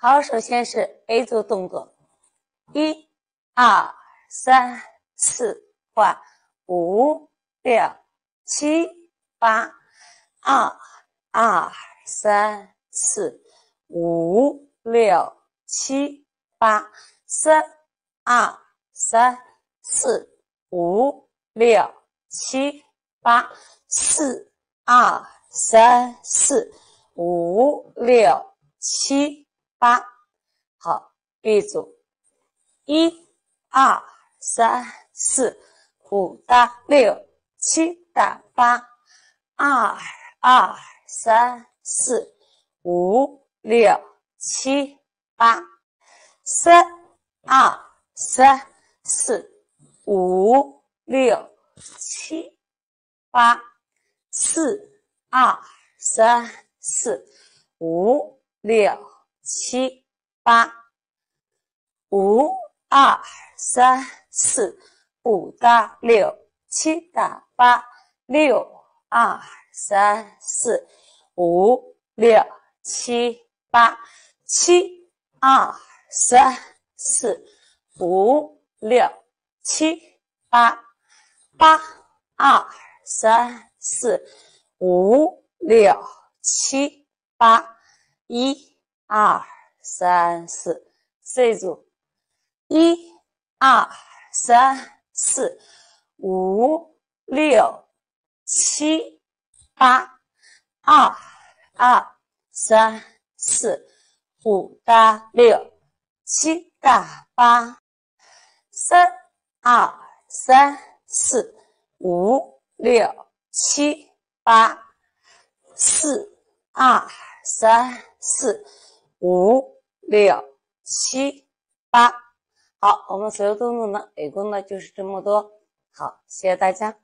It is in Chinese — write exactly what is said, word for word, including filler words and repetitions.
好，首先是 A 组动作，一、二、三、四、换五、六、七、八，二、二、三、四、五、六、七、八，三、二、三、四、五、六、七、八，四、二、三、四、五、六、七、八。好 ，B 组，一、二、三、四、五大六、七大八，二、二、三、四、五、六、七、八，三、二、三、四、五、六、七、八，四、二、三、四、五、六。七八五二三四五大六七大八六二三四五六七八七二三四五六七八八二三四五六七八一。二三四 C 组，一、二、三、四、五、六、七、八，二、二、三、四、五大六，七大八，三、二、三、四、五、六、七、八，四、二、三、四。五六七八，好，我们所有动作呢，一共呢就是这么多。好，谢谢大家。